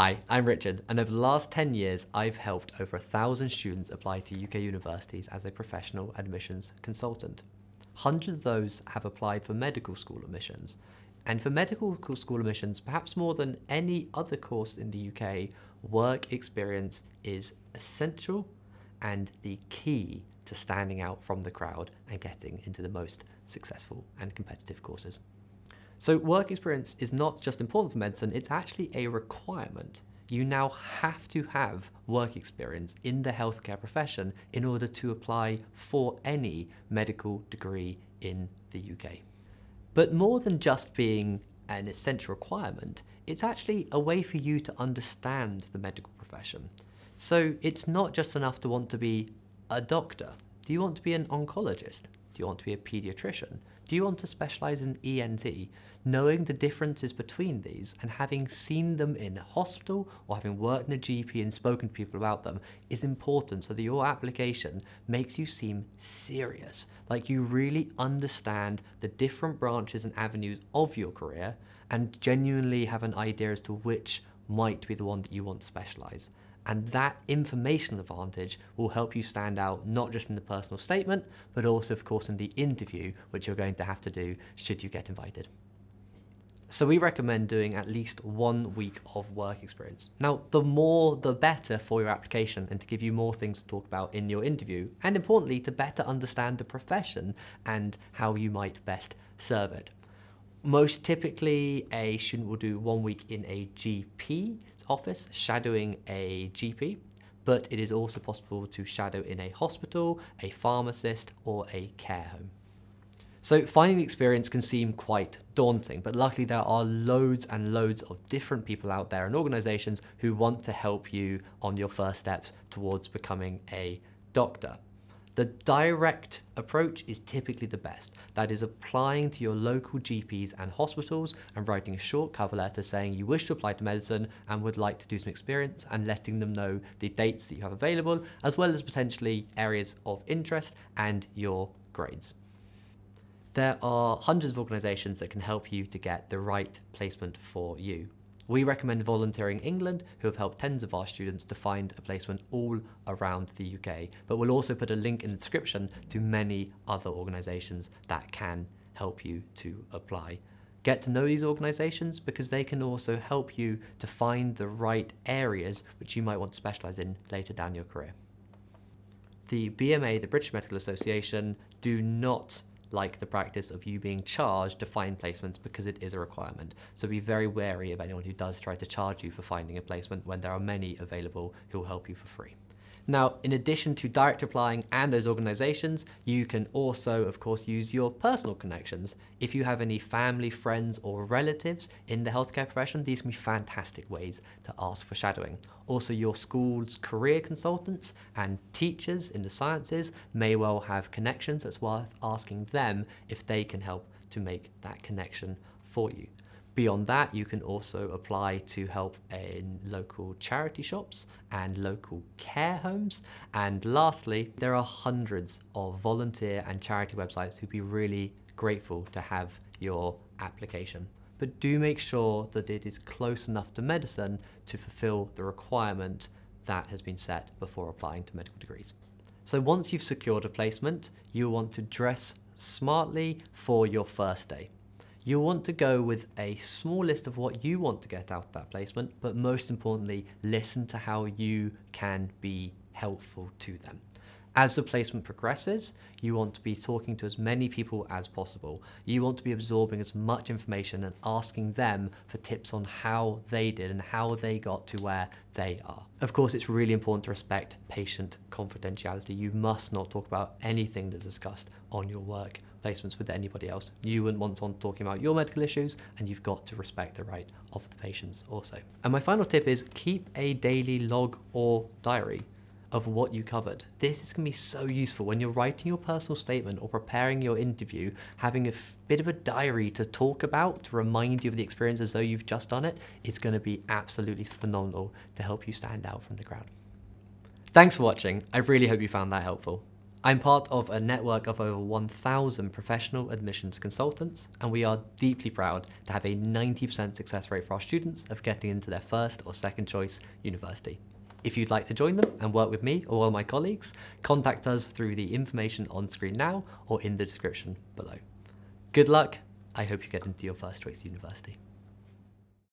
Hi, I'm Richard, and over the last 10 years, I've helped over 1,000 students apply to UK universities as a professional admissions consultant. Hundreds of those have applied for medical school admissions. And for medical school admissions, perhaps more than any other course in the UK, work experience is essential and the key to standing out from the crowd and getting into the most successful and competitive courses. So work experience is not just important for medicine, it's actually a requirement. You now have to have work experience in the healthcare profession in order to apply for any medical degree in the UK. But more than just being an essential requirement, it's actually a way for you to understand the medical profession. So it's not just enough to want to be a doctor. Do you want to be an oncologist? Do you want to be a paediatrician? Do you want to specialize in ENT? Knowing the differences between these and having seen them in a hospital or having worked in a GP and spoken to people about them is important so that your application makes you seem serious, like you really understand the different branches and avenues of your career and genuinely have an idea as to which might be the one that you want to specialize. And that informational advantage will help you stand out, not just in the personal statement, but also, of course, in the interview, which you're going to have to do should you get invited. So we recommend doing at least 1 week of work experience. Now, the more, the better for your application and to give you more things to talk about in your interview, and importantly, to better understand the profession and how you might best serve it. Most typically, a student will do 1 week in a GP office, shadowing a GP, but it is also possible to shadow in a hospital, a pharmacist, or a care home. So finding the experience can seem quite daunting, but luckily there are loads and loads of different people out there and organizations who want to help you on your first steps towards becoming a doctor. The direct approach is typically the best. That is applying to your local GPs and hospitals and writing a short cover letter saying you wish to apply to medicine and would like to do some experience and letting them know the dates that you have available, as well as potentially areas of interest and your grades. There are hundreds of organizations that can help you to get the right placement for you. We recommend Volunteering England, who have helped tens of our students to find a placement all around the UK, but we'll also put a link in the description to many other organisations that can help you to apply. Get to know these organisations because they can also help you to find the right areas which you might want to specialise in later down your career. The BMA, the British Medical Association, do not like the practice of you being charged to find placements because it is a requirement. So be very wary of anyone who does try to charge you for finding a placement when there are many available who will help you for free. Now, in addition to direct applying and those organizations, you can also, of course, use your personal connections. If you have any family, friends, or relatives in the healthcare profession, these can be fantastic ways to ask for shadowing. Also, your school's career consultants and teachers in the sciences may well have connections, so it's worth asking them if they can help to make that connection for you. Beyond that, you can also apply to help in local charity shops and local care homes. And lastly, there are hundreds of volunteer and charity websites who'd be really grateful to have your application. But do make sure that it is close enough to medicine to fulfill the requirement that has been set before applying to medical degrees. So once you've secured a placement, you'll want to dress smartly for your first day. You'll want to go with a small list of what you want to get out of that placement, but most importantly, listen to how you can be helpful to them. As the placement progresses, you want to be talking to as many people as possible. You want to be absorbing as much information and asking them for tips on how they did and how they got to where they are. Of course, it's really important to respect patient confidentiality. You must not talk about anything that's discussed on your work placements with anybody else. You wouldn't want someone talking about your medical issues, and you've got to respect the right of the patients also. And my final tip is keep a daily log or diary of what you covered. This is going to be so useful when you're writing your personal statement or preparing your interview. Having a bit of a diary to talk about, to remind you of the experience as though you've just done it, is going to be absolutely phenomenal to help you stand out from the crowd. Thanks for watching. I really hope you found that helpful. I'm part of a network of over 1,000 professional admissions consultants, and we are deeply proud to have a 90% success rate for our students of getting into their first or second choice university. If you'd like to join them and work with me or one of my colleagues, contact us through the information on screen now or in the description below. Good luck. I hope you get into your first choice university.